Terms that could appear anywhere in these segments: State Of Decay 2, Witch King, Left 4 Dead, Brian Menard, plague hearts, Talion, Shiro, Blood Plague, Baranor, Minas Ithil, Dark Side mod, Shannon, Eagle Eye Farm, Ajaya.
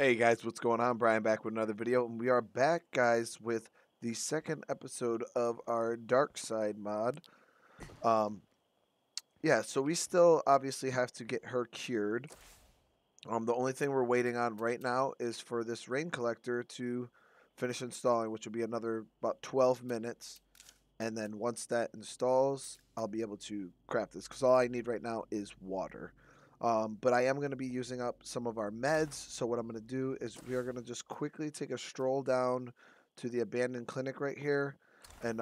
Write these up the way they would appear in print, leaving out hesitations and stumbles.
Hey guys, what's going on? Brian back with another video, and we are back, guys, with the second episode of our Dark Side mod. Yeah, so we still obviously have to get her cured. The only thing we're waiting on right now is for this rain collector to finish installing, which will be another about 12 minutes. And then once that installs, I'll be able to craft this, because all I need right now is water. But I am going to be using up some of our meds, so what I'm going to do is we are going to just quickly take a stroll down to the abandoned clinic right here and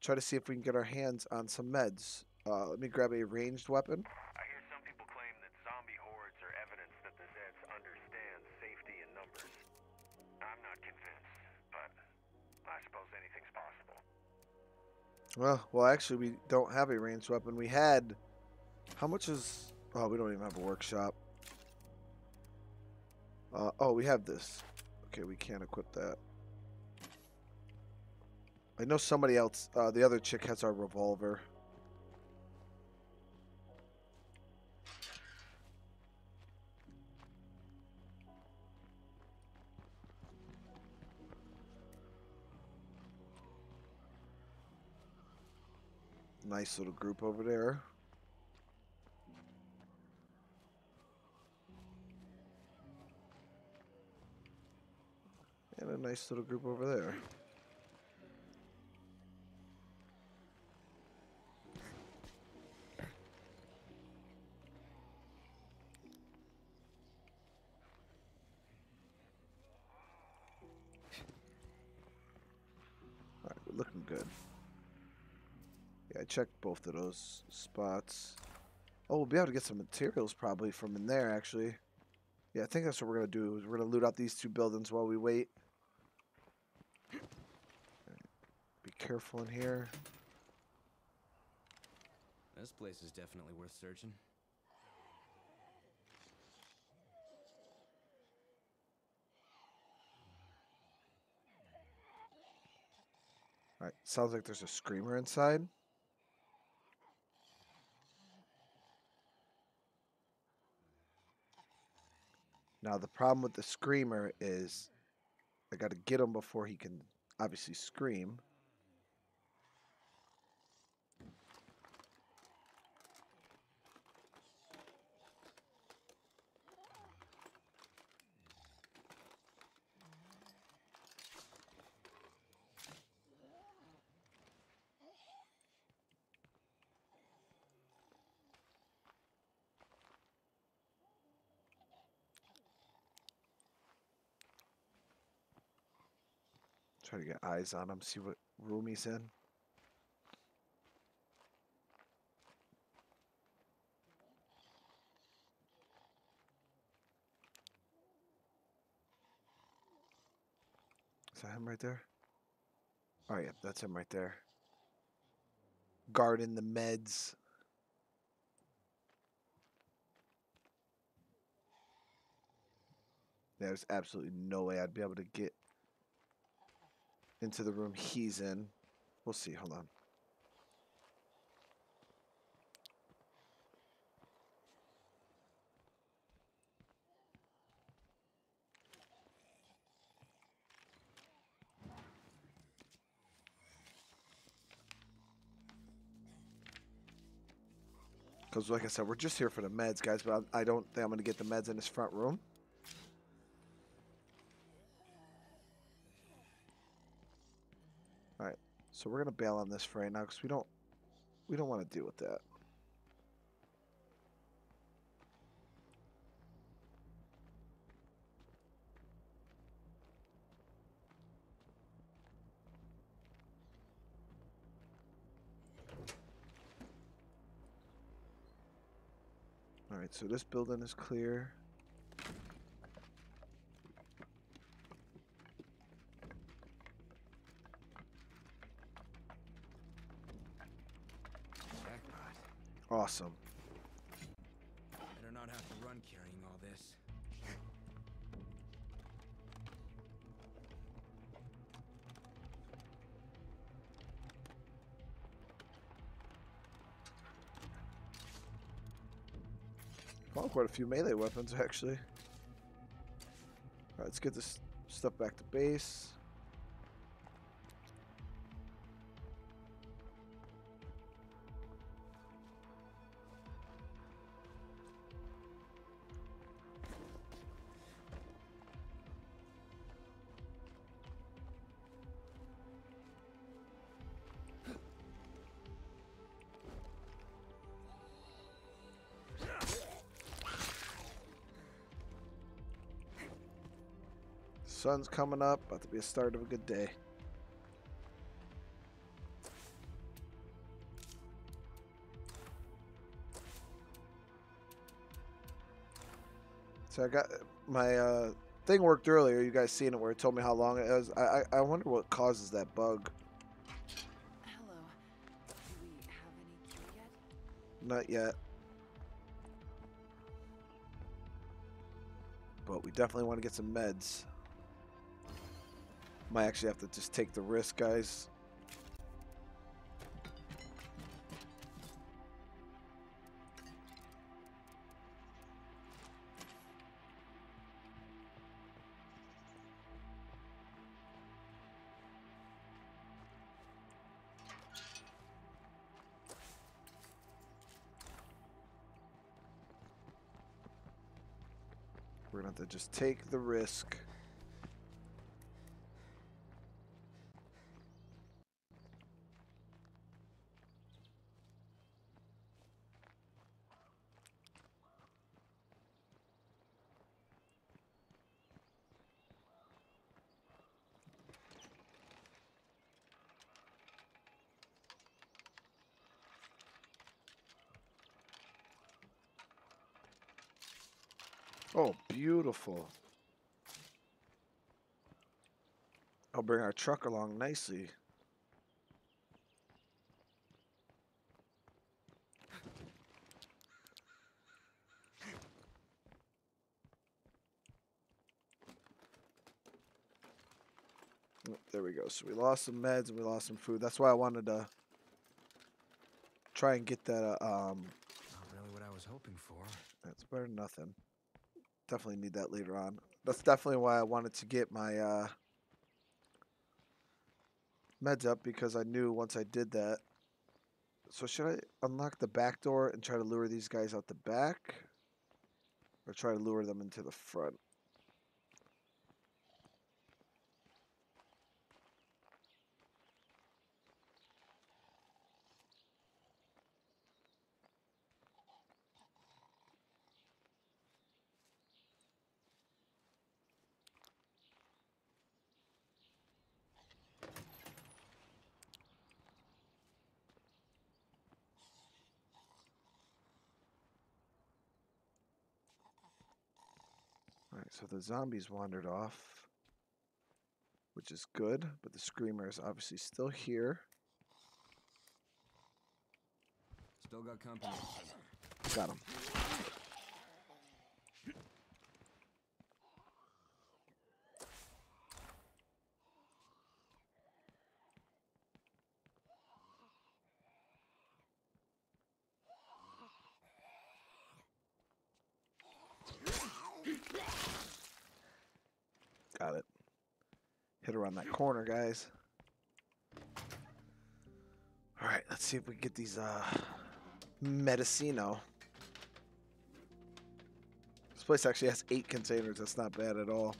try to see if we can get our hands on some meds. Let me grab a ranged weapon. I hear some people claim that zombie hordes are evidence that the Zeds understand safety in numbers. I'm not convinced, but I suppose anything's possible. Well, actually, we don't have a ranged weapon. We had... How much is... Oh, we don't even have a workshop. Oh, we have this. Okay, we can't equip that. I know somebody else. The other chick has our revolver. Nice little group over there. And a nice little group over there. Alright, we're looking good. Yeah, I checked both of those spots. Oh, we'll be able to get some materials probably from in there, actually. Yeah, I think that's what we're going to do. Is we're going to loot out these two buildings while we wait. Careful in here. This place is definitely worth searching. All right, sounds like there's a screamer inside. Now the problem with the screamer is I got to get him before he can obviously scream. Try to get eyes on him, see what room he's in. Is that him right there? Oh, yeah, that's him right there. Guarding the meds. There's absolutely no way I'd be able to get into the room he's in. We'll see. Hold on. Because like I said, we're just here for the meds, guys, but I don't think I'm going to get the meds in this front room. So we're gonna bail on this for right now because we don't want to deal with that. All right, so this building is clear. Awesome. Better not have to run carrying all this. Well, quite a few melee weapons actually. Let's get this stuff back to base. Sun's coming up, about to be a start of a good day. So I got my thing worked earlier. You guys seen it where it told me how long it was. I wonder what causes that bug. Hello. Do we have any key yet? Not yet. But we definitely want to get some meds. Might actually have to just take the risk, guys. We're gonna have to just take the risk. Oh, beautiful. I'll bring our truck along nicely. Oh, there we go. So we lost some meds and we lost some food. That's why I wanted to try and get that. Not really what I was hoping for. That's better than nothing. Definitely need that later on. That's definitely why I wanted to get my meds up, because I knew once I did that. So should I unlock the back door and try to lure these guys out the back? Or try to lure them into the front? So the zombies wandered off, which is good, but the screamer is obviously still here. Still got company. Got him. Got it. Hit around that corner, guys. All right, let's see if we can get these Medicino. This place actually has 8 containers. That's not bad at all.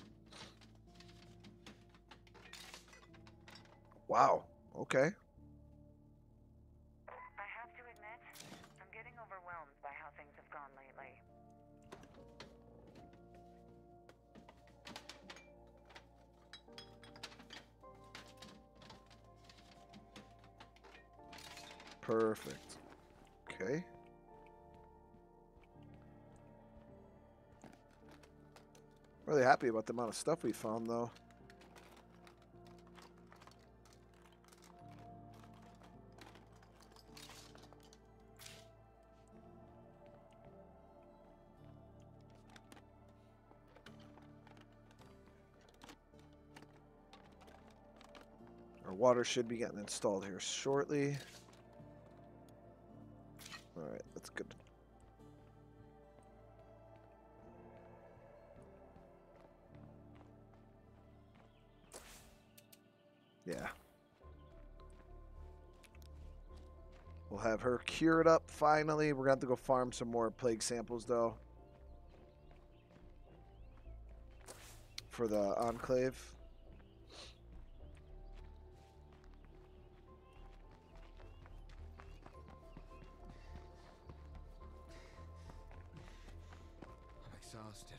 Wow. Okay. I have to admit, I'm getting overwhelmed by how things have gone lately. Perfect. Okay. Really happy about the amount of stuff we found, though. Our water should be getting installed here shortly. Alright, that's good. Yeah. We'll have her cured up finally. We're going to have to go farm some more plague samples, though. For the Enclave. I'm exhausted.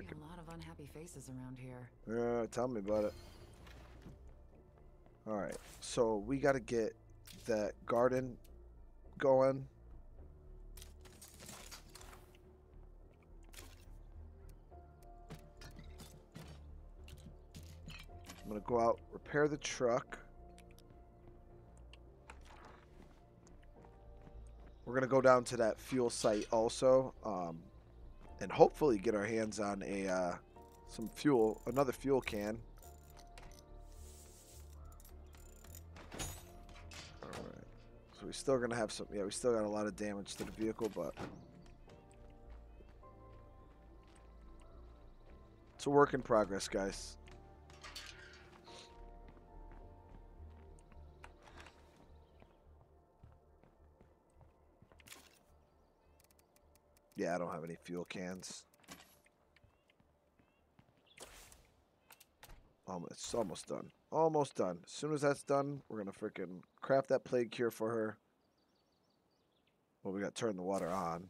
A lot of unhappy faces around here. Yeah, tell me about it. All right, so we got to get that garden going. I'm going to go out, repair the truck. We're going to go down to that fuel site also. And hopefully get our hands on a some fuel, another fuel can. All right. So we're still gonna have some. Yeah, we still got a lot of damage to the vehicle, but it's a work in progress, guys. Yeah, I don't have any fuel cans. It's almost done. Almost done. As soon as that's done, we're going to freaking craft that plague cure for her. Well, we got to turn the water on.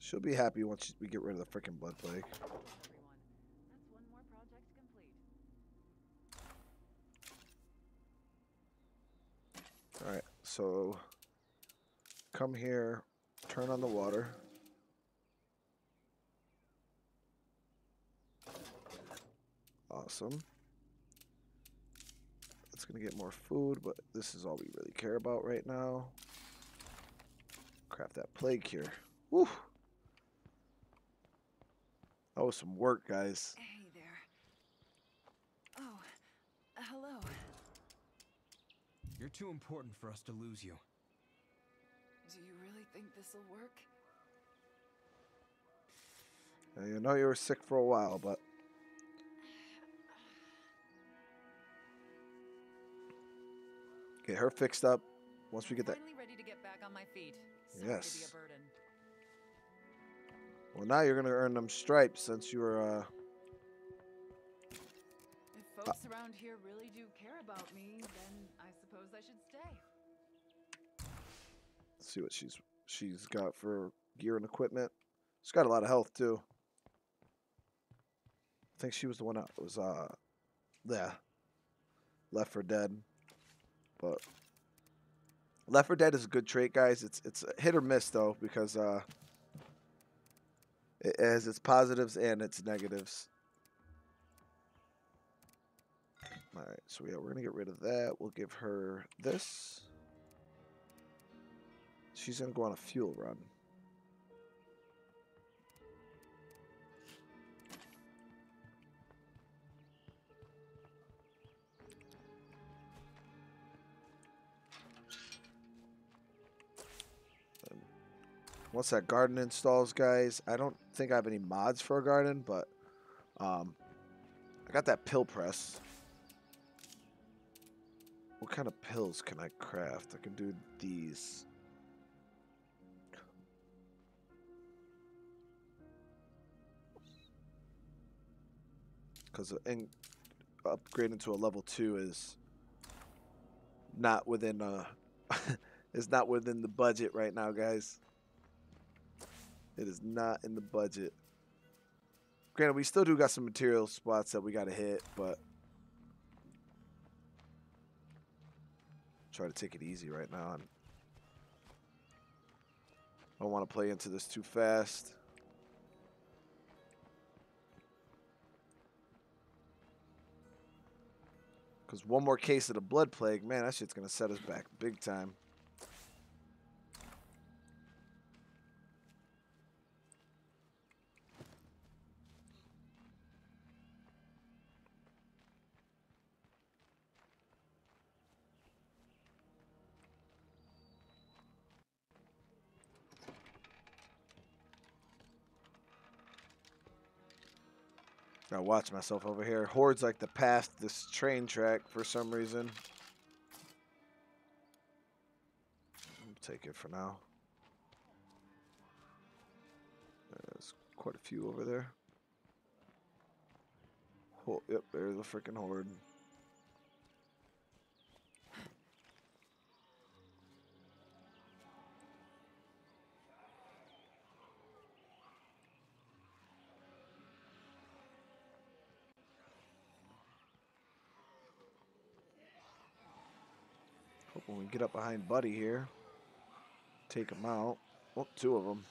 She'll be happy once we get rid of the freaking blood plague. That's one more project complete. All right, so come here, turn on the water. Awesome. It's gonna get more food, but this is all we really care about right now. Craft that plague here. Woo! That was some work, guys. Hey there. Oh, hello. You're too important for us to lose you. Do you really think this will work? Now, you know you were sick for a while, but... Get her fixed up. Once we get that... Finally ready to get back on my feet. Sorry to be a burden. Well, now you're going to earn them stripes since you were, If folks around here really do care about me, then I suppose I should stay. Let's see what she's got for gear and equipment. She's got a lot of health, too. I think she was the one that was, yeah, Left 4 Dead. But Left 4 Dead is a good trait, guys. It's hit or miss, though, because, it has its positives and its negatives. All right, so yeah, we're going to get rid of that. We'll give her this. She's going to go on a fuel run. Once that garden installs, guys, I don't think I have any mods for a garden, but I got that pill press. What kind of pills can I craft? I can do these. Because upgrading to a level 2 is not within is not within the budget right now, guys. It is not in the budget. Granted, we still do got some material spots that we got to hit, but try to take it easy right now. I don't want to play into this too fast. Because one more case of the blood plague, man, that shit's going to set us back big time. I watch myself over here. Hordes like to pass this train track for some reason. I'll take it for now. There's quite a few over there. Oh, yep, there's a freaking horde. When we get up behind Buddy here, take him out. Oh, two of them.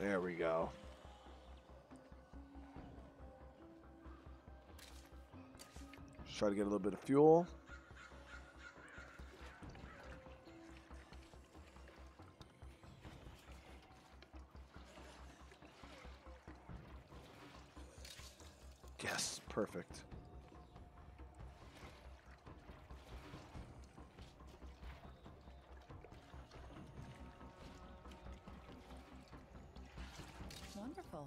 There we go. Just try to get a little bit of fuel. Perfect. Wonderful.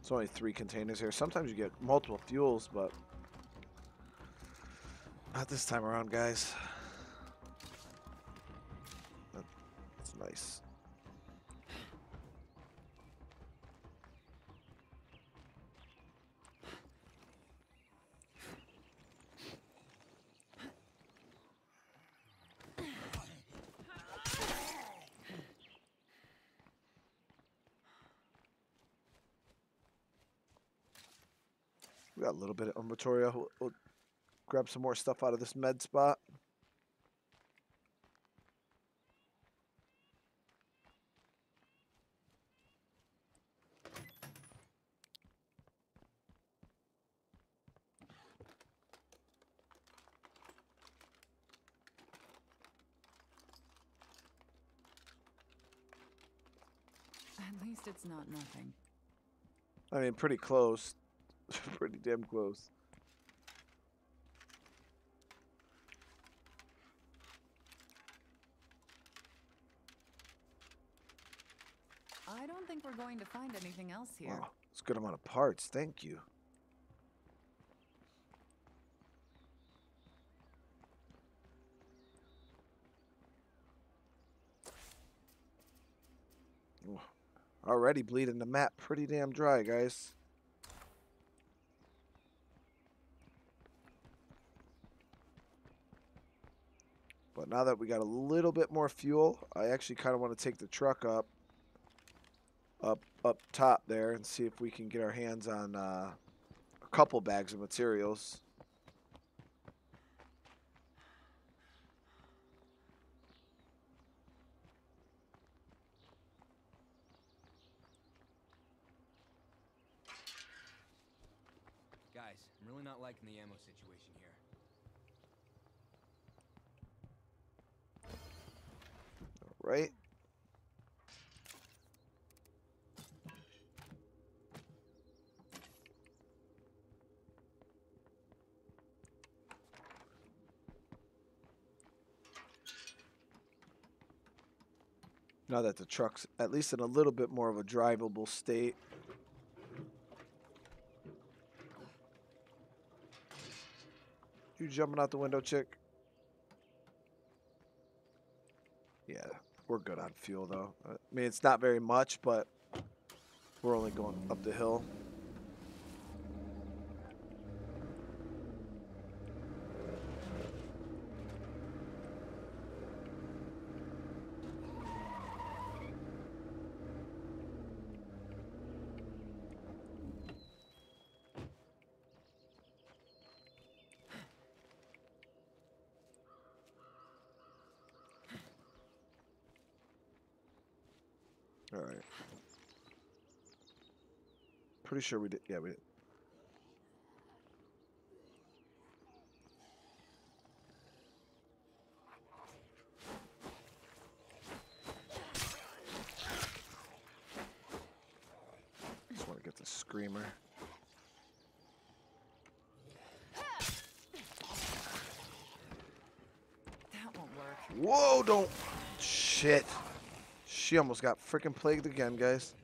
It's only 3 containers here. Sometimes you get multiple fuels, but not this time around, guys. That's nice. We got a little bit of inventory. We'll grab some more stuff out of this med spot. At least it's not nothing. I mean, pretty close. Pretty damn close. I don't think we're going to find anything else here. Wow, it's a good amount of parts. Thank you. Ooh. Already bleeding the map pretty damn dry, guys. But now that we got a little bit more fuel, I actually kind of want to take the truck up top there and see if we can get our hands on a couple bags of materials. Guys, I'm really not liking the ammo situation here. Right? Now that the truck's at least in a little bit more of a drivable state. You jumping out the window, chick? Yeah. We're good on fuel, though. I mean, it's not very much, but we're only going up the hill. All right. Pretty sure we did. Yeah, we did. Just want to get the screamer. That won't work. Whoa, don't. Shit. She almost got freaking plagued again, guys.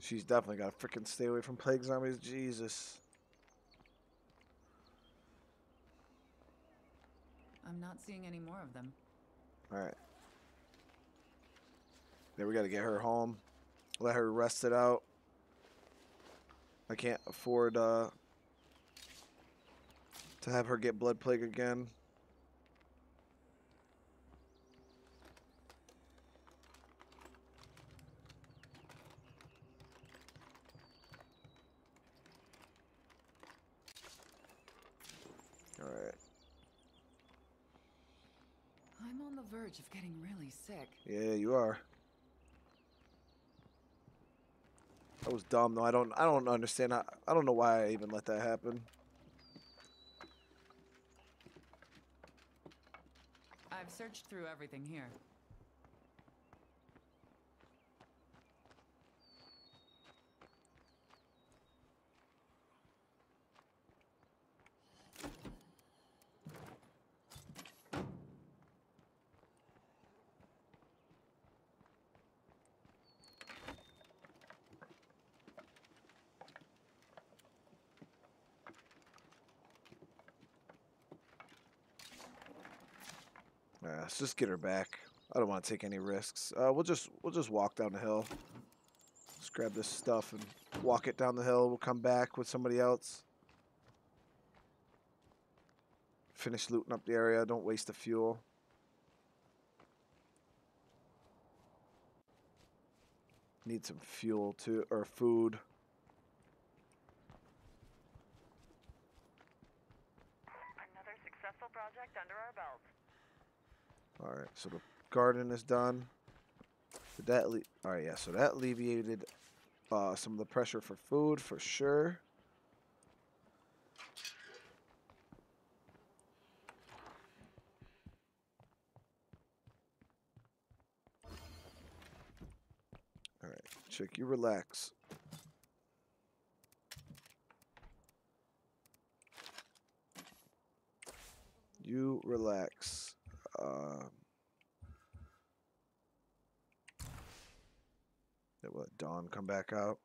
She's definitely got to freaking stay away from plague zombies. Jesus. I'm not seeing any more of them. All right. Then we got to get her home. Let her rest it out. I can't afford to have her get blood plague again. Of getting really sick. Yeah, you are. That was dumb, though. I don't understand. I don't know why I even let that happen. I've searched through everything here. Let's just get her back. I don't want to take any risks. We'll just walk down the hill. Let's grab this stuff and walk it down the hill. We'll come back with somebody else. Finish looting up the area. Don't waste the fuel. Need some fuel too, or food. Another successful project under our belt. Alright, so the garden is done. Did that Alright, yeah, so that alleviated some of the pressure for food, for sure. Alright, chick, you relax. You relax. It will let Dawn come back out.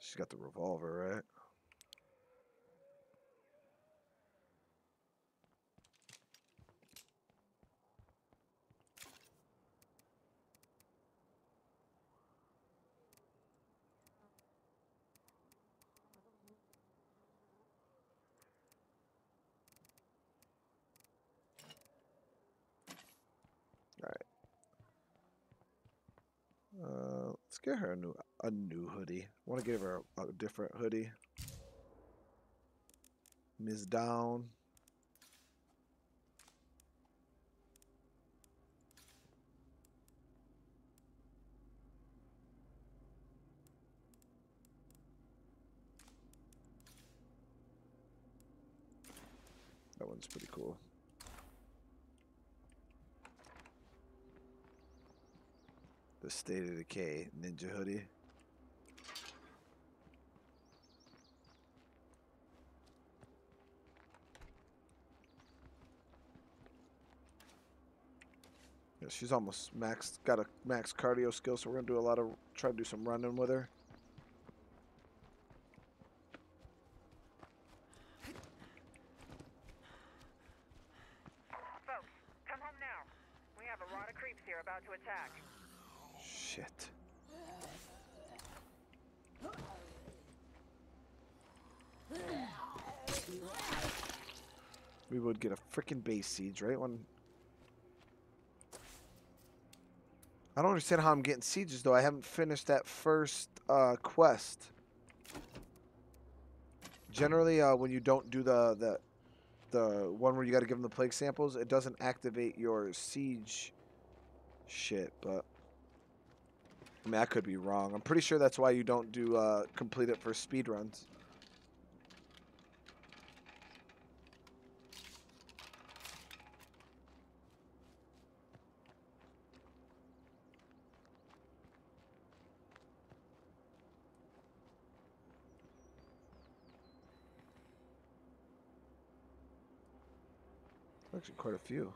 She's got the revolver, right? Let's get her a new hoodie. I want to give her a different hoodie. Ms. Down. That one's pretty cool. The State of Decay Ninja Hoodie. Yeah, she's almost maxed, got a max cardio skill, so we're gonna do try to do some running with her. Folks, come home now. We have a lot of creeps here about to attack. Shit. We would get a freaking base seeds, right? One. I don't understand how I'm getting sieges, though. I haven't finished that first quest. Generally, when you don't do the one where you got to give them the plague samples, it doesn't activate your siege shit, but... I mean, I could be wrong. I'm pretty sure that's why you don't do complete it for speedruns. Actually, quite a few.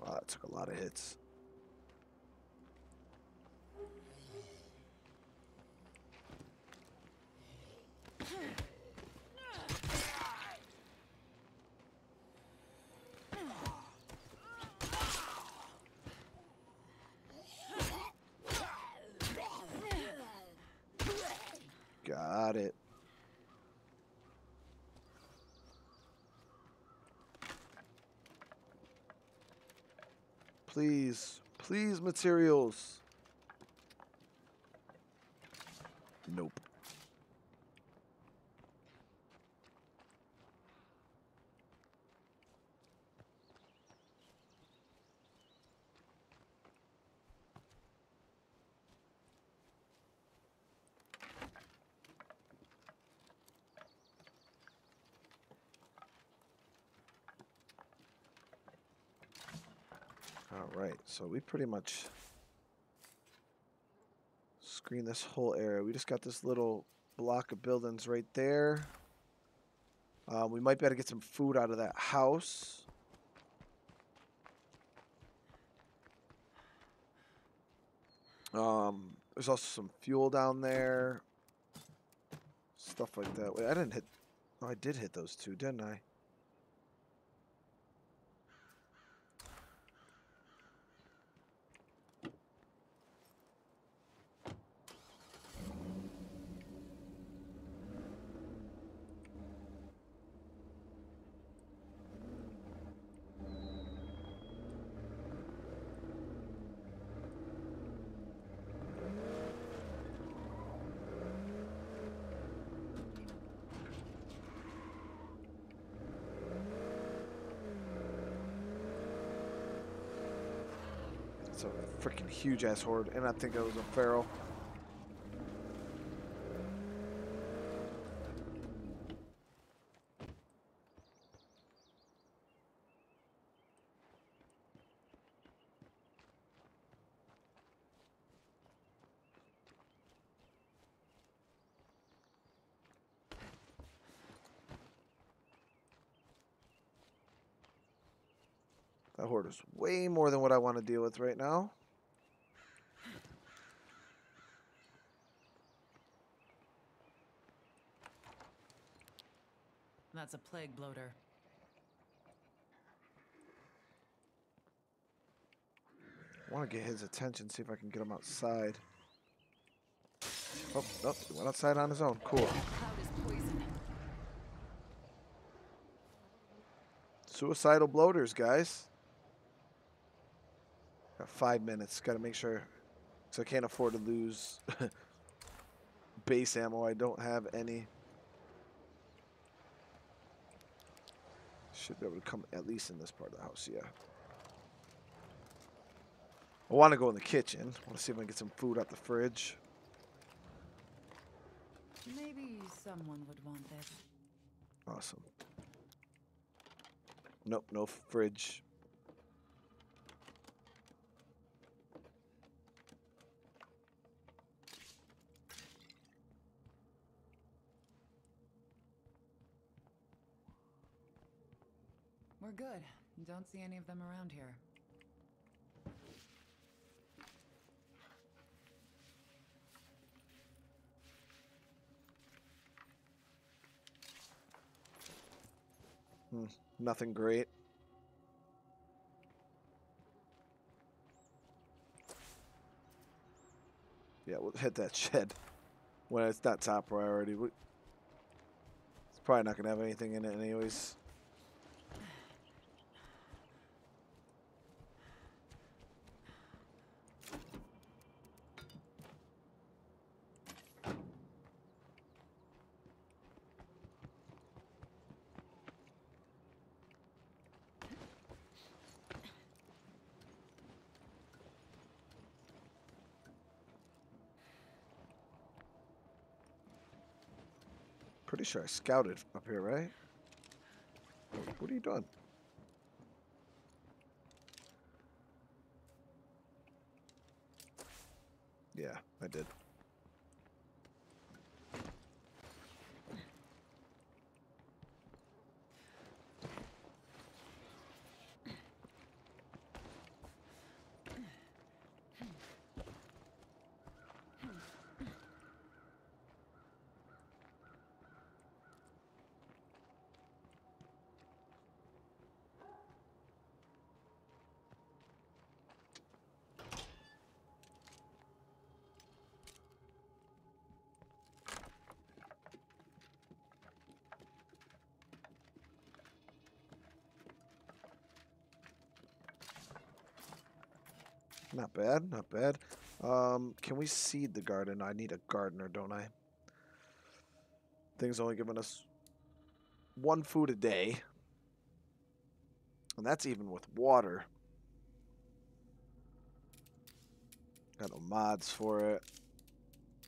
Wow, that took a lot of hits. Got it. Please, please, materials. Nope. Alright, so we pretty much screened this whole area. We just got this little block of buildings right there. We might be able to get some food out of that house. There's also some fuel down there. Stuff like that. Wait, I didn't hit... Oh, I did hit those two, didn't I? It's a freaking huge ass horde, and I think it was a feral. That horde is way more than what I want to deal with right now. That's a plague bloater. I want to get his attention, see if I can get him outside. Oh, nope, he went outside on his own. Cool. Suicidal bloaters, guys. Got 5 minutes. Got to make sure, because I can't afford to lose base ammo. I don't have any. Should be able to come at least in this part of the house, yeah. I want to go in the kitchen. I want to see if I can get some food out the fridge. Maybe someone would want this. Awesome. Nope, no fridge. We're good. Don't see any of them around here. Nothing great. Yeah, we'll hit that shed. Well, that's our priority. It's probably not going to have anything in it anyways. Pretty sure I scouted up here, right? What are you doing? Yeah, I did. Not bad, not bad. Can we seed the garden? I need a gardener, don't I? Thing's only giving us one food a day. And that's even with water. Got no mods for it.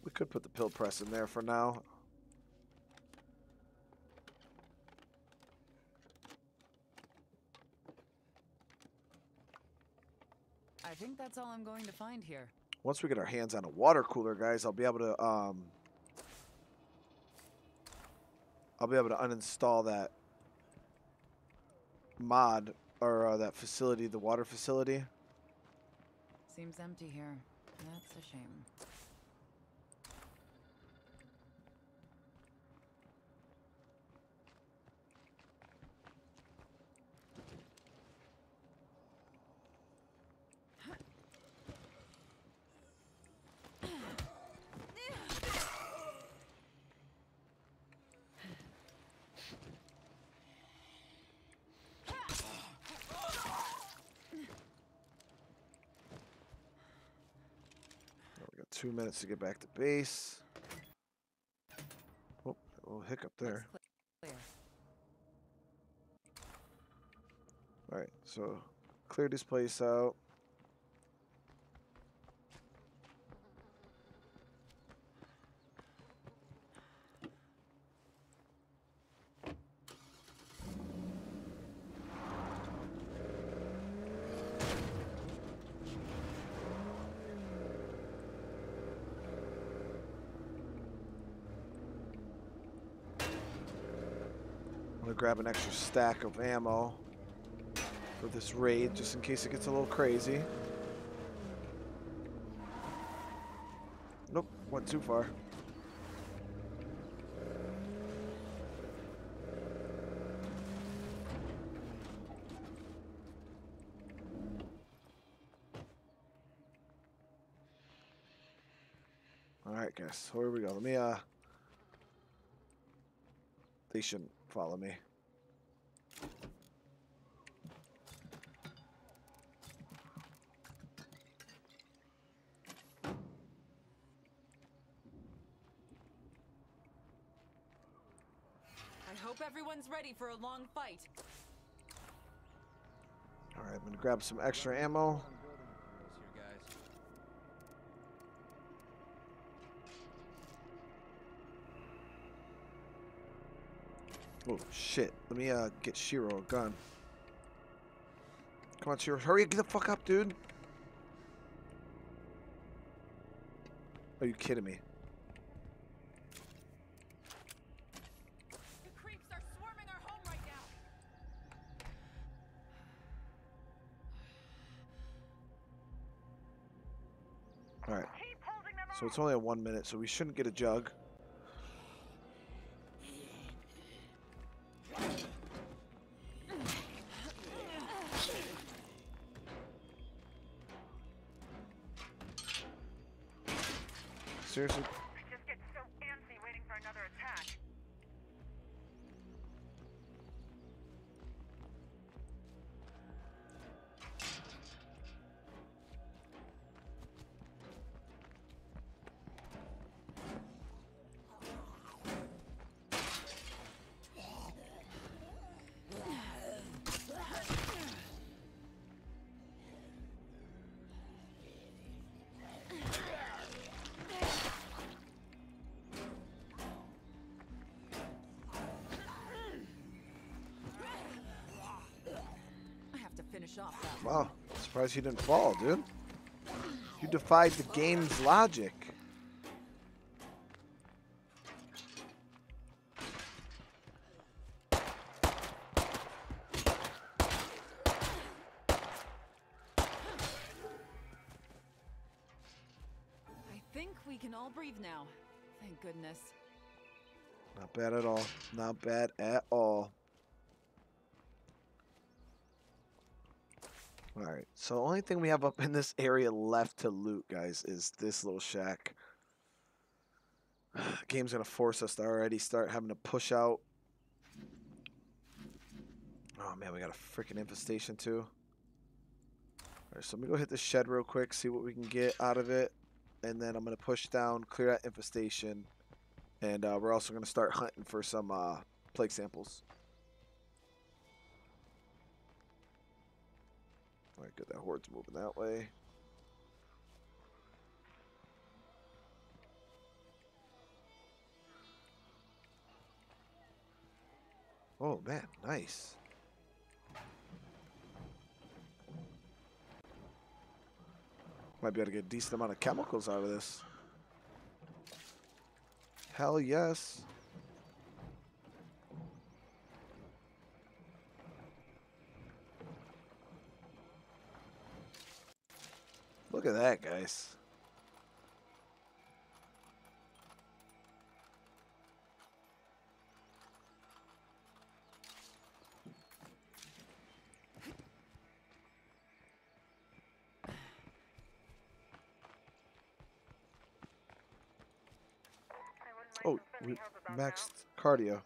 We could put the pill press in there for now. I think that's all I'm going to find here. Once we get our hands on a water cooler, guys, I'll be able to uninstall that mod or that facility, the water facility. Seems empty here. That's a shame. Two minutes to get back to base. Oh, a little hiccup there. Alright, so clear this place out. Grab an extra stack of ammo for this raid, just in case it gets a little crazy. Nope, went too far. All right, guys, so here we go. Let me, they shouldn't follow me. Ready for a long fight. All right, I'm gonna grab some extra ammo. Oh shit! Let me get Shiro a gun. Come on, Shiro! Hurry! Get the fuck up, dude! Are you kidding me? So it's only a 1 minute, so we shouldn't get a jug. Seriously? I just get so Wow, surprised you didn't fall, dude. You defied the game's logic. I think we can all breathe now. Thank goodness. Not bad at all. Not bad at all. Alright, so the only thing we have up in this area left to loot, guys, is this little shack. Game's going to force us to already start having to push out. Oh, man, we got a freaking infestation, too. Alright, so let me go hit the shed real quick, see what we can get out of it. And then I'm going to push down, clear that infestation. And we're also going to start hunting for some plague samples. All right, good. That horde's moving that way. Oh, man. Nice. Might be able to get a decent amount of chemicals out of this. Hell yes. Look at that, guys. Oh, we maxed cardio.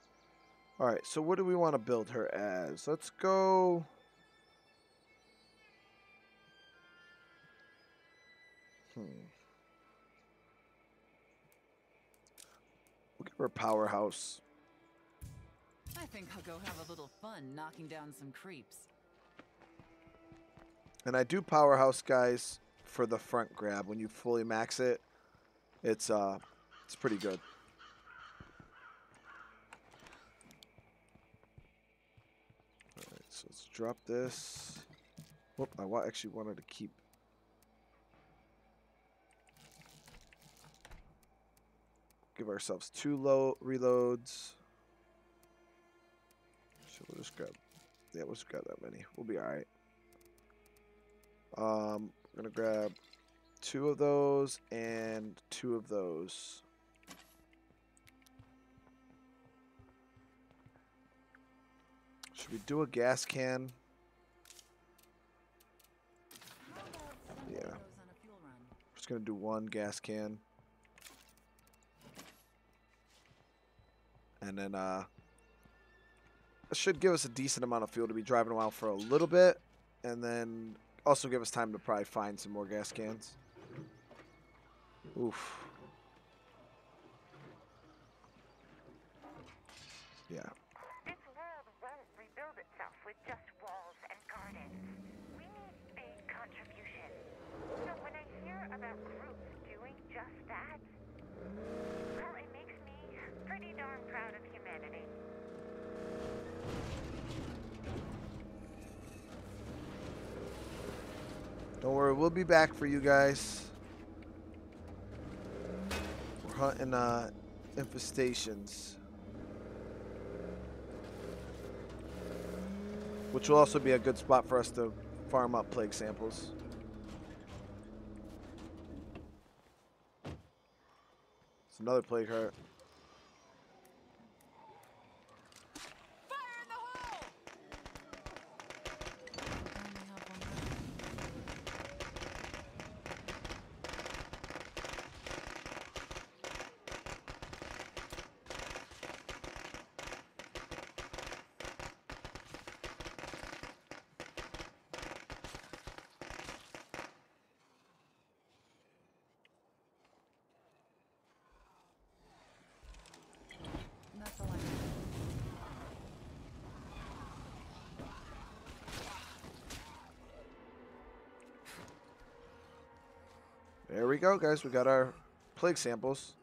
All right, so what do we want to build her as? Let's go... We'll give her a powerhouse. I think I'll go have a little fun knocking down some creeps. And I do powerhouse, guys, for the front grab. When you fully max it, it's pretty good. All right, so let's drop this. Whoop! I actually wanted to keep. Give ourselves 2 low reloads. So we'll just grab. Yeah, we'll just grab that many. We'll be all right. I'm gonna grab 2 of those and 2 of those. Should we do a gas can? Yeah. I'm just gonna do 1 gas can. And then, it should give us a decent amount of fuel to be driving around for a little bit. And then also give us time to probably find some more gas cans. Oof. Yeah. This world won't rebuild itself with just walls and gardens. We need big contributions. So when I hear about groups doing just that... darn proud of humanity. Don't worry, we'll be back for you guys. We're hunting infestations, which will also be a good spot for us to farm up plague samples. It's another plague heart. There we go, guys. We got our plague samples.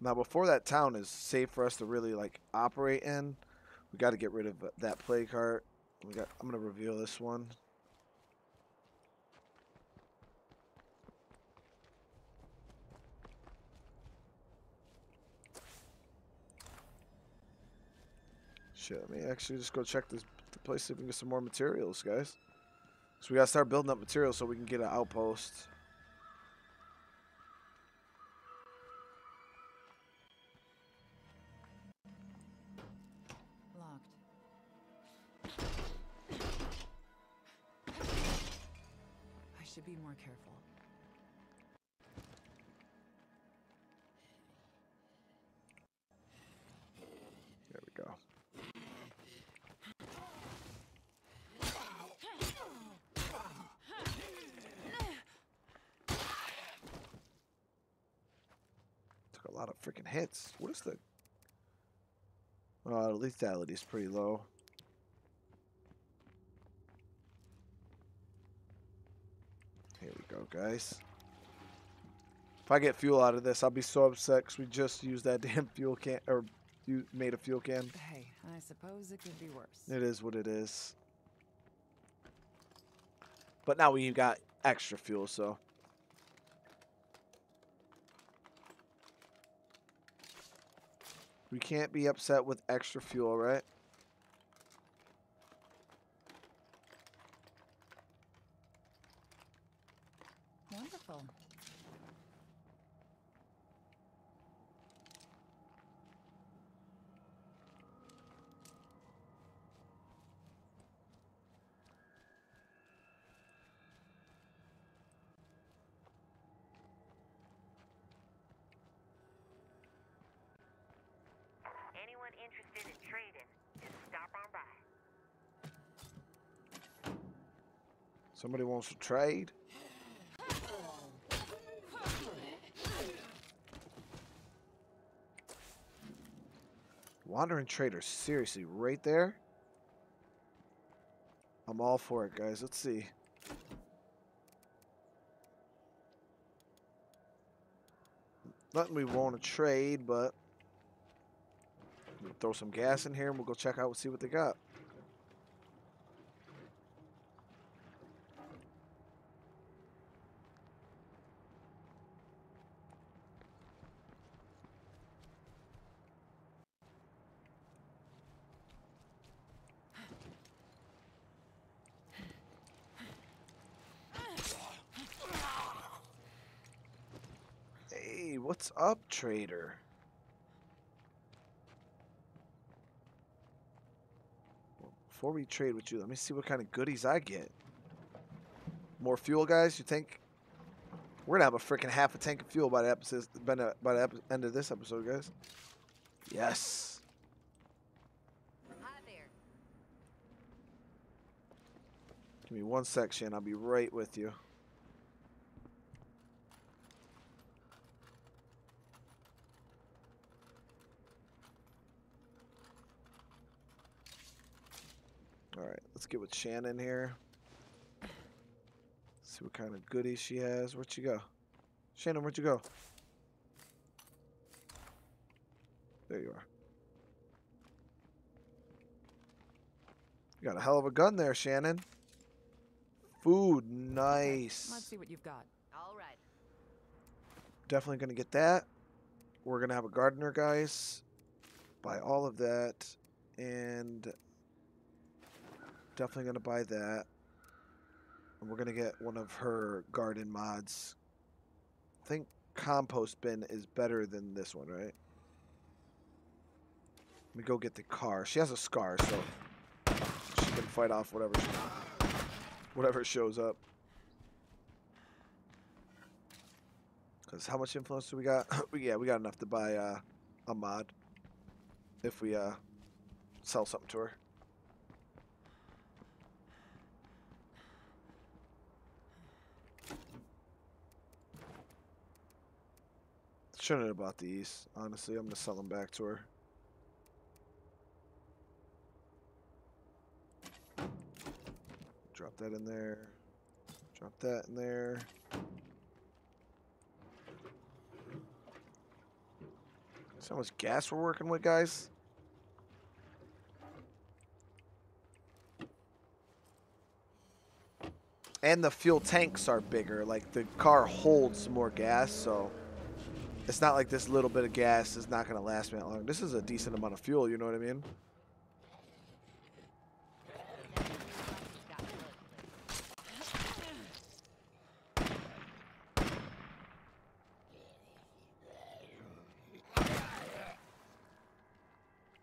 Now, before that town is safe for us to really, like, operate in, we got to get rid of that play cart. I'm going to reveal this one. Shit, let me actually just go check this place, see if we can get some more materials, guys. So we got to start building up materials so we can get an outpost. Be more careful. There we go. Took a lot of freaking hits. What is the? Oh, lethality is pretty low. Guys, if I get fuel out of this, I'll be so upset because we just used that damn fuel can, or you made a fuel can. Hey, I suppose it could be worse. It is what it is. But now we got extra fuel, so. We can't be upset with extra fuel, right? Somebody wants to trade. Wandering traders, seriously, right there? I'm all for it, guys. Let's see. Nothing we want to trade, but we'll throw some gas in here and we'll go check out and see what they got. What's up, trader? Well, before we trade with you, let me see what kind of goodies I get. More fuel, guys? You think? We're going to have a freaking half a tank of fuel by the end of this episode, guys. Yes. Hi there. Give me one section. I'll be right with you. Let's get with Shannon here. See what kind of goodies she has. Where'd she go? Shannon, where'd you go? There you are. You got a hell of a gun there, Shannon. Food, nice. Let's see what you've got. All right. Definitely gonna get that. We're gonna have a gardener, guys. Buy all of that. And definitely going to buy that. And we're going to get one of her garden mods. I think compost bin is better than this one, right? Let me go get the car. She has a scar, so she can fight off whatever shows up. Because how much influence do we got? Yeah, we got enough to buy a mod if we sell something to her. Shouldn't have bought these. Honestly, I'm going to sell them back to her. Drop that in there. Drop that in there. That's how much gas we're working with, guys. And the fuel tanks are bigger. Like, the car holds more gas, so it's not like this little bit of gas is not going to last me that long. This is a decent amount of fuel, you know what I mean?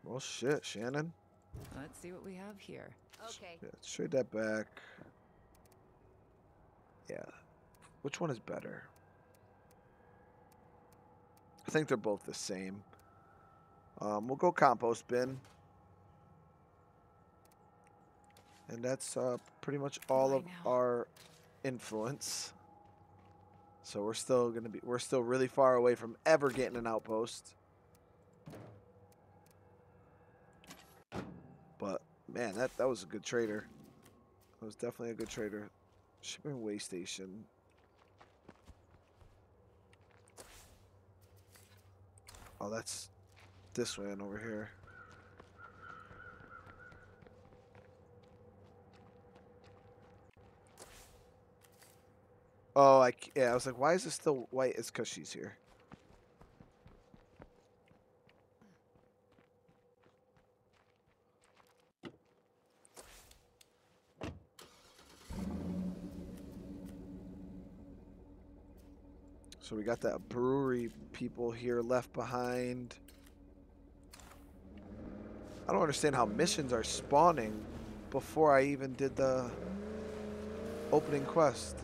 Well, shit, Shannon. Let's see what we have here. Okay. Yeah, trade that back. Yeah. Which one is better? I think they're both the same. We'll go compost bin. And that's pretty much all of our influence. So we're still gonna be really far away from ever getting an outpost. But man, that was a good trader. That was definitely a good trader. Shipping way station. Oh, that's this way and over here. Oh, yeah, I was like, why is this still white? It's because she's here. So we got that brewery people here left behind. I don't understand how missions are spawning before I even did the opening quest.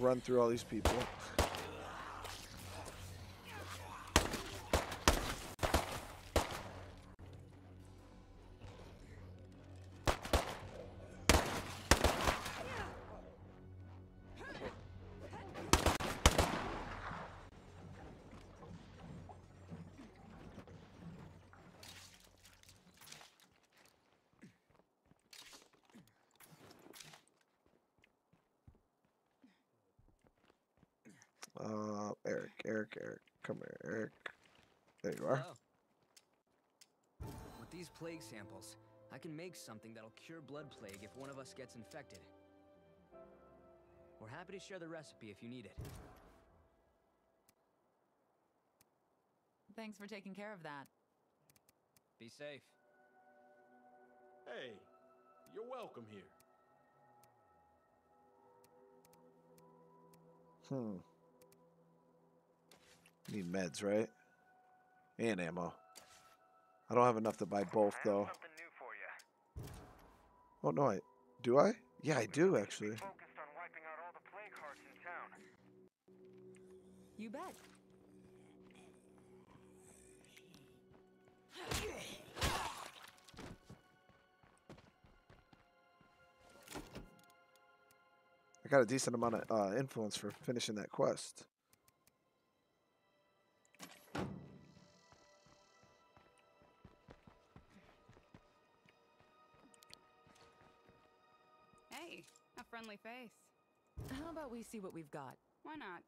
Run through all these people. Eric, come here, Eric. There you are. Oh. With these plague samples, I can make something that'll cure blood plague if one of us gets infected. We're happy to share the recipe if you need it. Thanks for taking care of that. Be safe. Hey, you're welcome here. Need meds, right? And ammo. I don't have enough to buy both, though. Oh no, I do. I yeah, I do actually. You bet. I got a decent amount of influence for finishing that quest. Friendly face. How about we see what we've got? Why not?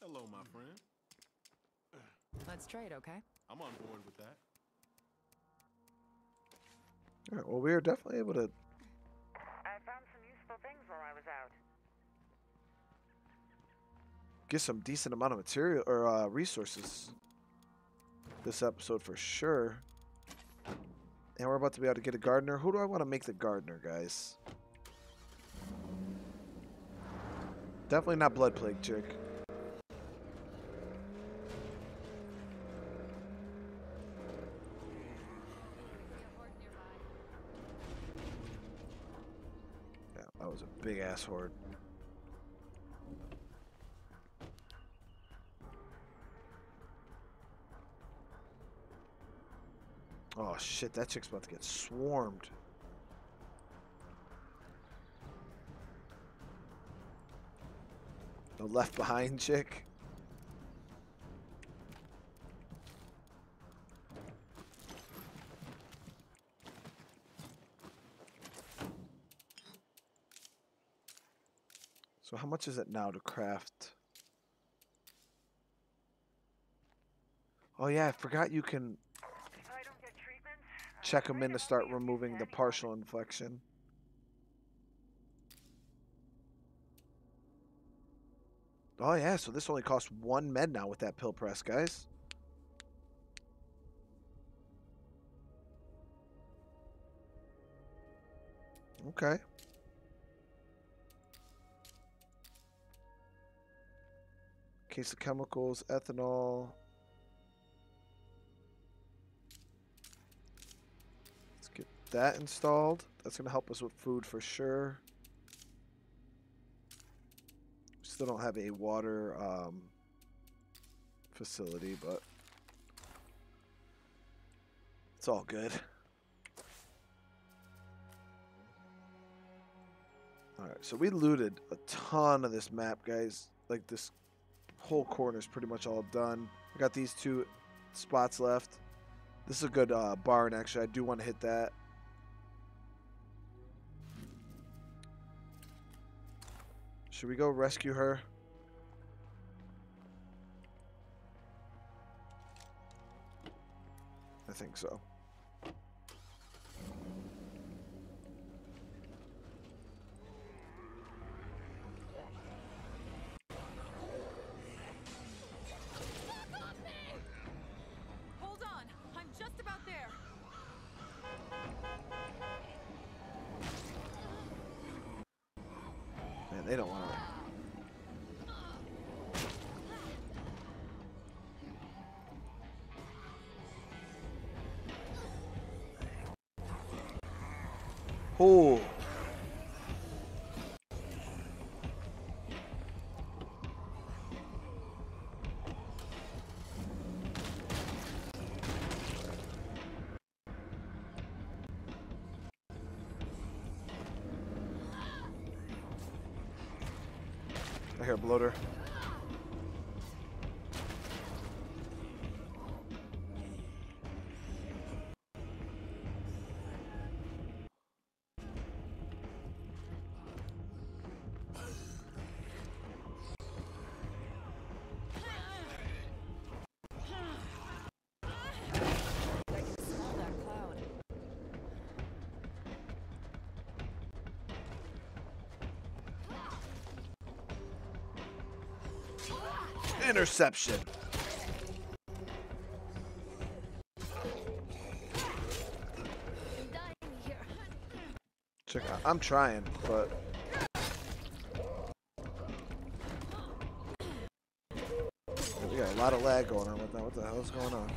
Hello, my friend. Let's trade, okay? I'm on board with that. All right, well, we are definitely able to... I found some useful things while I was out. Get some decent amount of material or resources this episode for sure. And we're about to be able to get a gardener. Who do I want to make the gardener, guys? Definitely not Blood Plague Chick. was a big-ass horde. Oh, shit, that chick's about to get swarmed. The left behind chick. So how much is it now to craft? Oh yeah, I forgot you can check them in to start removing the partial inflection. Oh yeah, so this only costs 1 med now with that pill press, guys. Okay. Case of chemicals, ethanol. Let's get that installed. That's going to help us with food for sure. Still don't have a water facility, but it's all good. All right, so we looted a ton of this map, guys. Like this whole corner is pretty much all done. I got these 2 spots left. This is a good barn, actually. I do want to hit that. Should we go rescue her? I think so. They don't want to. Oh. I hear a bloater. Interception. Check out. I'm trying, but we got a lot of lag going on right now. What the hell is going on?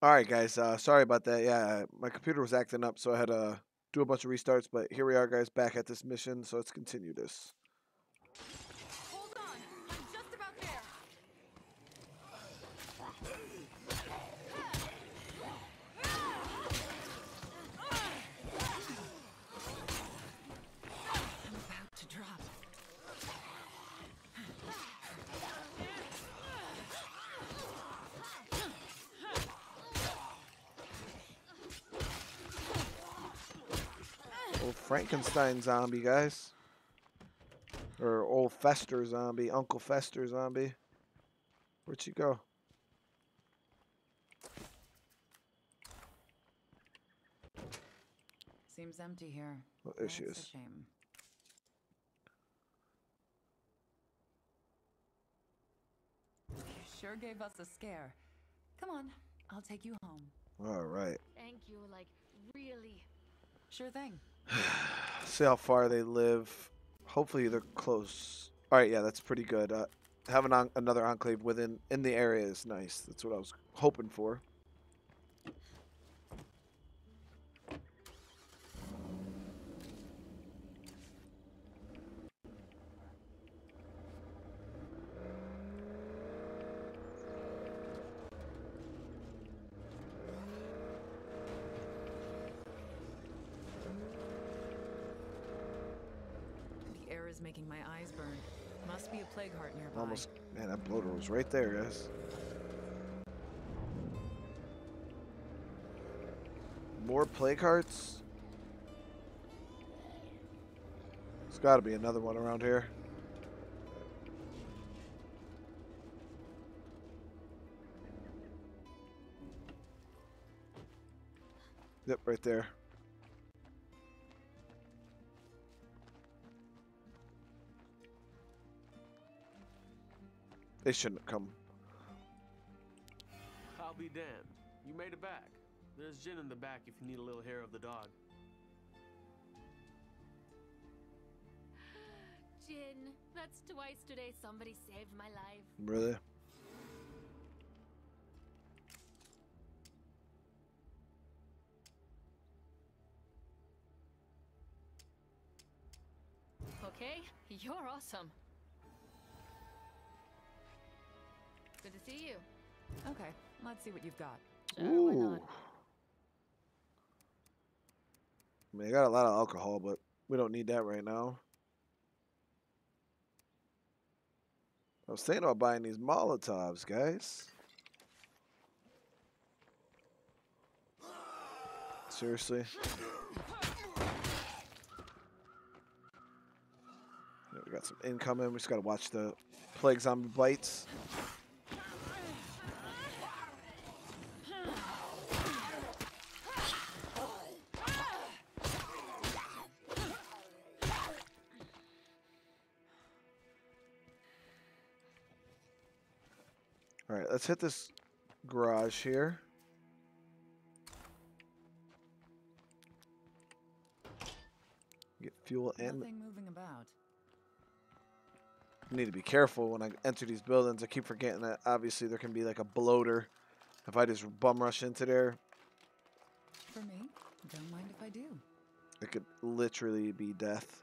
Alright guys, sorry about that. Yeah, my computer was acting up, so I had to do a bunch of restarts, but here we are, guys, back at this mission, so let's continue this. Hold on. I'm just about there. I'm about to drop. Frankenstein zombie, guys. Or old Fester zombie, Uncle Fester zombie. Where'd she go? Seems empty here. Well, there she is. Shame. You sure gave us a scare. Come on, I'll take you home. All right. Thank you, like, really. Sure thing. See how far they live. Hopefully they're close. All right, yeah, that's pretty good. having another enclave within the area is nice. That's what I was hoping for. Making my eyes burn. Must be a plague heart nearby. Almost, man, that bloater was right there, guys. More plague hearts? There's gotta be another one around here. Yep, right there. They shouldn't come. I'll be damned. You made it back. There's gin in the back if you need a little hair of the dog. Gin. That's twice today somebody saved my life. Really? Okay, you're awesome. Good to see you. Okay, let's see what you've got. Ooh. I mean, I got a lot of alcohol, but we don't need that right now. I was thinking about buying these Molotovs, guys. Seriously? Yeah, we got some incoming. We just gotta watch the plague zombie bites. Let's hit this garage here. Get fuel and nothing moving about. I need to be careful when I enter these buildings. I keep forgetting that obviously there can be like a bloater if I just bum rush into there. For me, don't mind if I do. It could literally be death.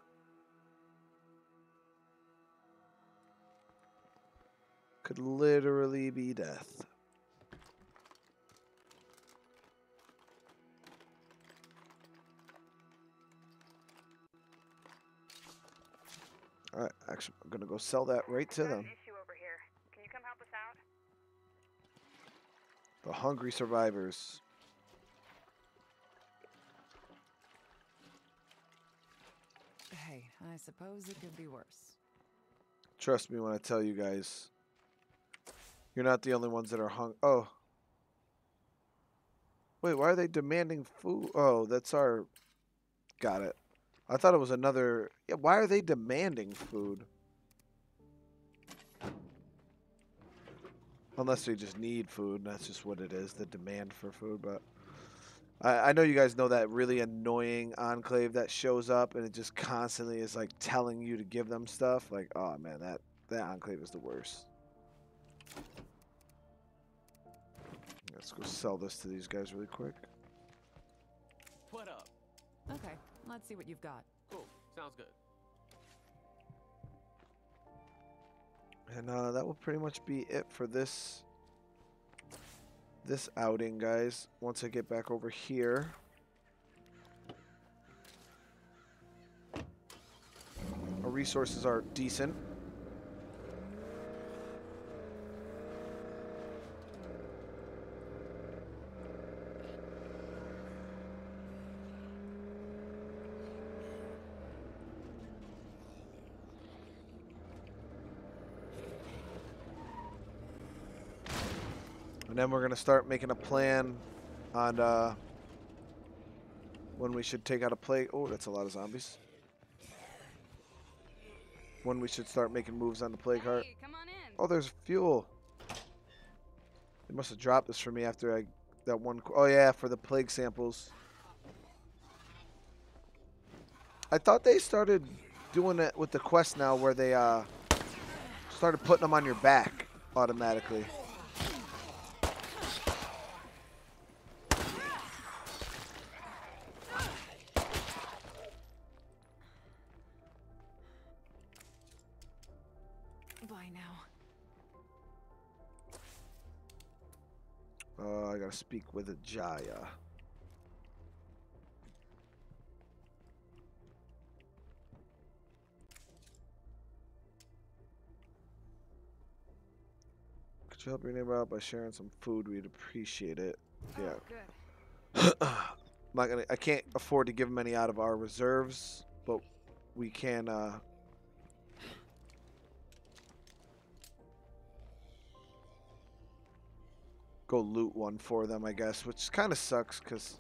Could literally be death. All right, actually, I'm gonna go sell that right to them. Issue over here. Can you come help us out? The hungry survivors. Hey, I suppose it could be worse. Trust me when I tell you guys. You're not the only ones that are hung. Oh. Wait, why are they demanding food? Oh, that's our... Got it. I thought it was another... Yeah, why are they demanding food? Unless they just need food. That's just what it is, the demand for food. But I know you guys know that really annoying enclave that shows up and it just constantly is like telling you to give them stuff. Like, oh man, that enclave is the worst. Let's go sell this to these guys really quick. What up? Okay, let's see what you've got. Cool, sounds good. And that will pretty much be it for this outing, guys. Once I get back over here, our resources are decent. And then we're going to start making a plan on when we should take out a plague. Oh, that's a lot of zombies. When we should start making moves on the plague heart. Hey, come on in. Oh, there's fuel. They must have dropped this for me after that one. Oh, yeah, for the plague samples. I thought they started doing it with the quest now where they started putting them on your back automatically. I gotta speak with Ajaya. Could you help your neighbor out by sharing some food? We'd appreciate it. Yeah. I can't afford to give him any out of our reserves, but we can. Go loot one for them, I guess, which kind of sucks because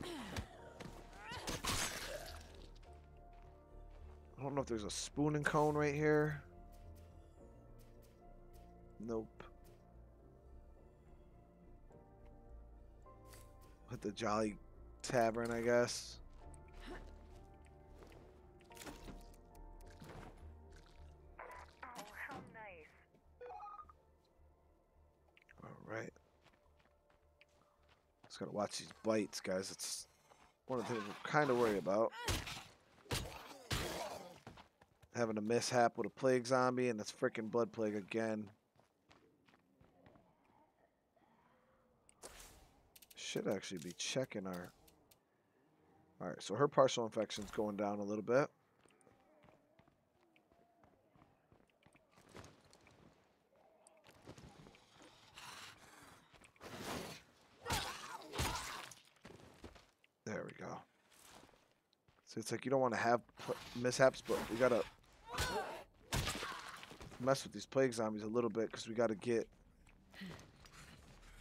I don't know if there's a spoon and cone right here. Nope. At the Jolly Tavern, I guess. Oh, how nice. All right. Just gotta watch these bites, guys. It's one of the things we're kind of worried about. Having a mishap with a plague zombie, and it's freaking blood plague again. Should actually be checking our... Alright, so her partial infection's going down a little bit. There we go. So it's like you don't want to have mishaps, but we gotta mess with these plague zombies a little bit because we gotta get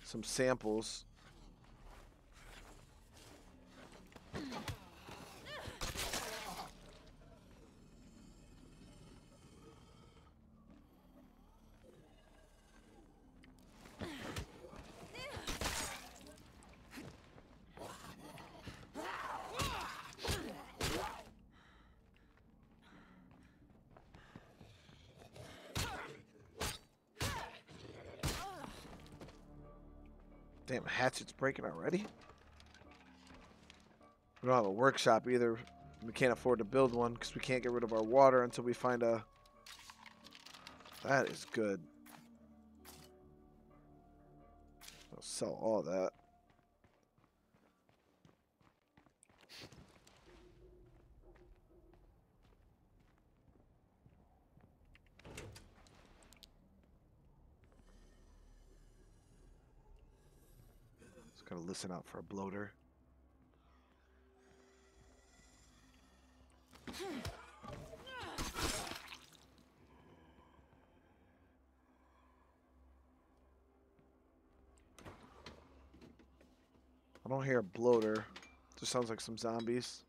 some samples. Damn, hatchet's breaking already? We don't have a workshop either. We can't afford to build one because we can't get rid of our water until we find a... That is good. I'll sell all that. Gotta listen out for a bloater. I don't hear a bloater. It just sounds like some zombies.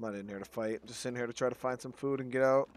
I'm not in here to fight. I'm just in here to try to find some food and get out.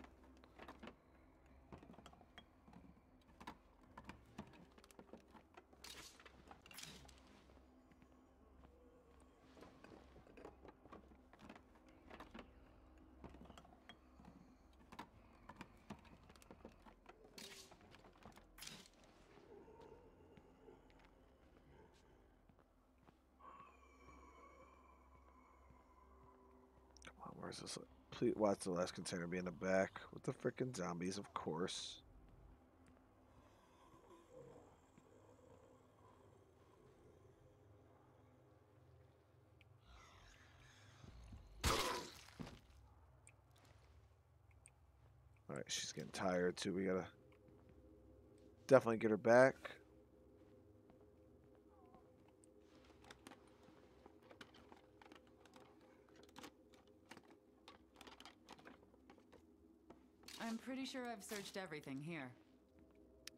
Please watch the last container be in the back with the frickin' zombies, of course. Alright, she's getting tired too. We gotta definitely get her back. I'm pretty sure I've searched everything here.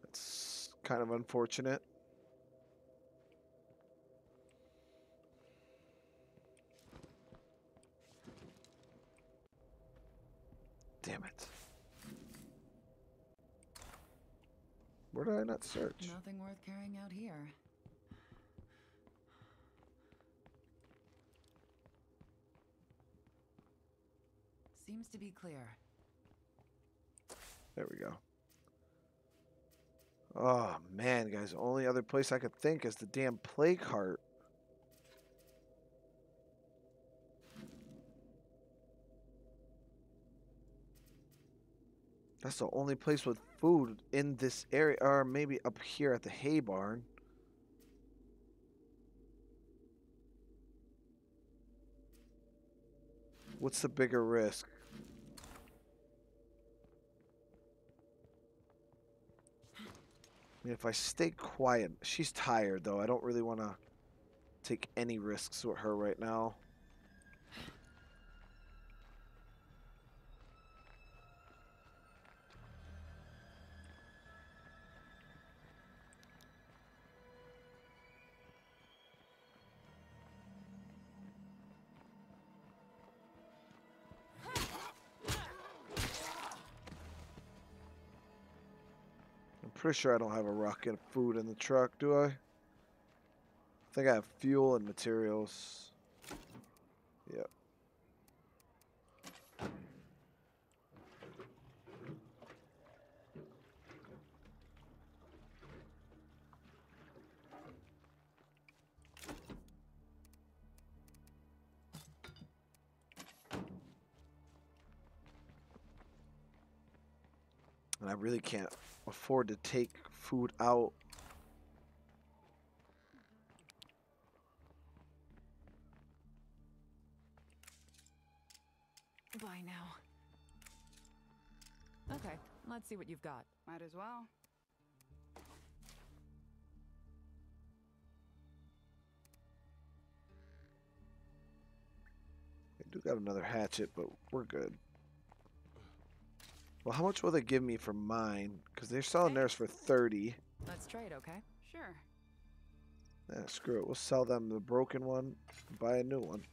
That's kind of unfortunate. Damn it. Where did I not search? Nothing worth carrying out here. seems to be clear. There we go. Oh, man, guys. Only other place I could think is the damn play cart. That's the only place with food in this area. Or maybe up here at the hay barn. What's the bigger risk? I mean, if I stay quiet, she's tired though. I don't really want to take any risks with her right now. Pretty sure I don't have a rocket of food in the truck, do I? I think I have fuel and materials. Yep. And I really can't afford to take food out. Bye now. Okay, let's see what you've got. Might as well. I do got another hatchet, but we're good. Well, how much will they give me for mine? Because they're selling theirs for 30. Let's trade, okay? Sure. Nah, screw it. We'll sell them the broken one and buy a new one.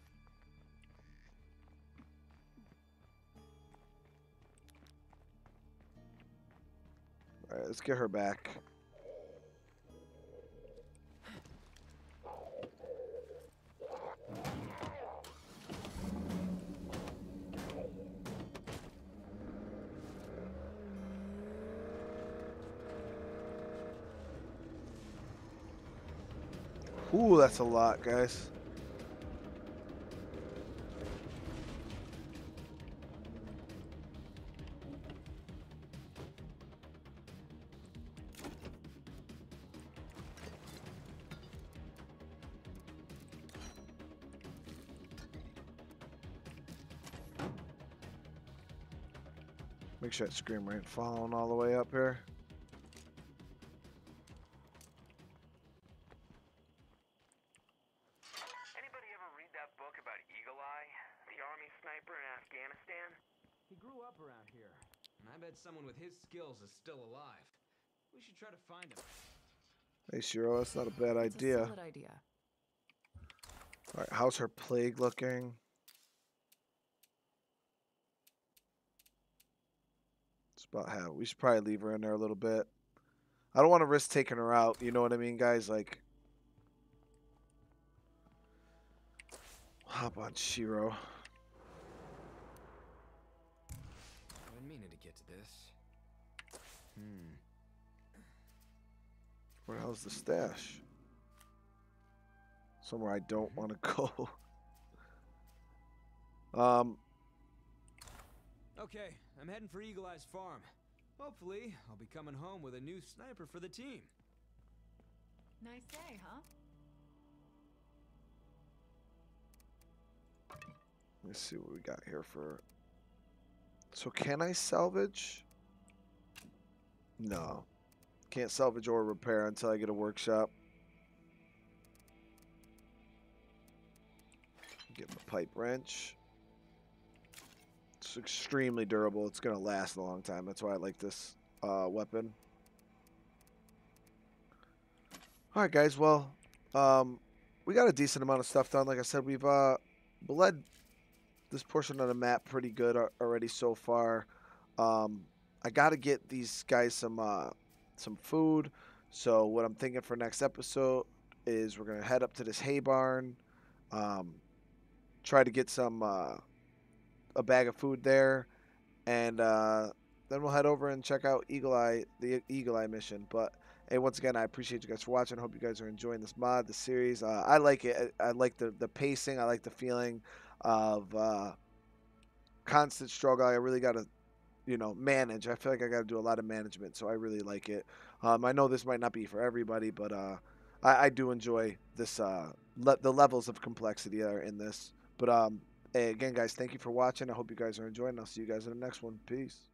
All right, let's get her back. Ooh, that's a lot, guys. Make sure that screamer ain't following all the way up here. Someone with his skills is still alive. We should try to find him. Hey, Shiro, that's not a bad idea. Solid idea. All right, how's her plague looking? It's about half. We should probably leave her in there a little bit. I don't want to risk taking her out. You know what I mean, guys? Like, hop on Shiro. Where the hell's the stash? Somewhere I don't want to go. Okay, I'm heading for Eagle Eye's farm. Hopefully, I'll be coming home with a new sniper for the team. Nice day, huh? Let's see what we got here for... So can I salvage? No. Can't salvage or repair until I get a workshop. Get my pipe wrench. It's extremely durable. It's going to last a long time. That's why I like this weapon. All right, guys. Well, we got a decent amount of stuff done. Like I said, we've bled this portion of the map pretty good already so far. I got to get these guys some food. So what I'm thinking for next episode is we're going to head up to this hay barn, try to get some a bag of food there, and then we'll head over and check out Eagle Eye, the Eagle Eye mission. But hey, once again, I appreciate you guys for watching. I hope you guys are enjoying this mod, this series. I like it. I like the pacing. I like the feeling of constant struggle. I really got to, you know, manage. I feel like I got to do a lot of management, so I really like it. I know this might not be for everybody, but I do enjoy this. The levels of complexity that are in this. But hey, again, guys, thank you for watching. I hope you guys are enjoying. I'll see you guys in the next one. Peace.